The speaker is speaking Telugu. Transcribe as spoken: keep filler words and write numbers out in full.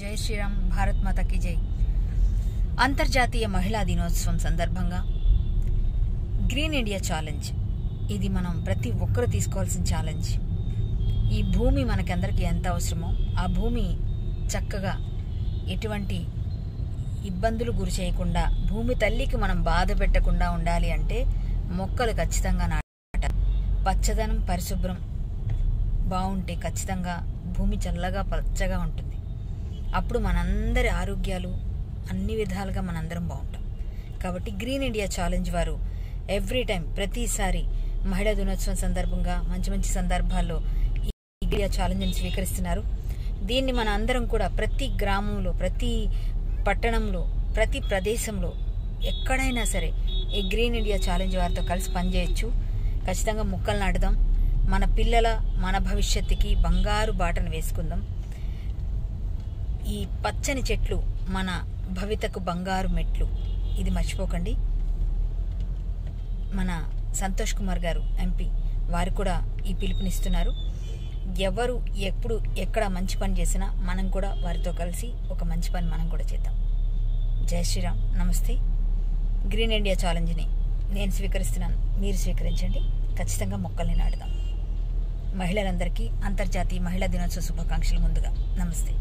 జై శ్రీరామ్, భారత్ మాత కి జై। అంతర్జాతీయ మహిళా దినోత్సవం సందర్భంగా గ్రీన్ ఇండియా ఛాలెంజ్, ఇది మనం ప్రతి ఒక్కరూ తీసుకోవాల్సిన ఛాలెంజ్। ఈ భూమి మనకందరికీ ఎంత అవసరమో ఆ భూమి చక్కగా ఎటువంటి ఇబ్బందులు గురి చేయకుండా, భూమి తల్లికి మనం బాధ పెట్టకుండా ఉండాలి అంటే మొక్కలు ఖచ్చితంగా నాటాలి। పచ్చదనం, పరిశుభ్రం బాగుంటే ఖచ్చితంగా భూమి చల్లగా పచ్చగా ఉంటుంది। అప్పుడు మనందరి ఆరోగ్యాలు అన్ని విధాలుగా మనందరం బాగుంటాం। కాబట్టి గ్రీన్ ఇండియా ఛాలెంజ్ వారు ఎవ్రీ టైం ప్రతిసారి మహిళా దినోత్సవం సందర్భంగా మంచి మంచి సందర్భాల్లో ఈ ఇండియా ఛాలెంజ్ని స్వీకరిస్తున్నారు। దీన్ని మన అందరం కూడా ప్రతి గ్రామంలో, ప్రతి పట్టణంలో, ప్రతి ప్రదేశంలో ఎక్కడైనా సరే ఈ గ్రీన్ ఇండియా ఛాలెంజ్ వారితో కలిసి పనిచేయచ్చు। ఖచ్చితంగా మొక్కలు నాటుదాం, మన పిల్లల మన భవిష్యత్తుకి బంగారు బాటను వేసుకుందాం। ఈ పచ్చని చెట్లు మన భవితకు బంగారు మెట్లు, ఇది మర్చిపోకండి। మన సంతోష్ కుమార్ గారు ఎంపీ వారు కూడా ఈ పిలుపునిస్తున్నారు। ఎవరు ఎప్పుడు ఎక్కడ మంచి పని చేసినా మనం కూడా వారితో కలిసి ఒక మంచి పని మనం కూడా చేద్దాం। జై శ్రీరామ్, నమస్తే। గ్రీన్ ఇండియా ఛాలెంజ్ని నేను స్వీకరిస్తున్నాను, మీరు స్వీకరించండి। ఖచ్చితంగా మొక్కల్ని నాటుదాం। మహిళలందరికీ అంతర్జాతీయ మహిళా దినోత్సవ శుభాకాంక్షలు ముందుగా, నమస్తే।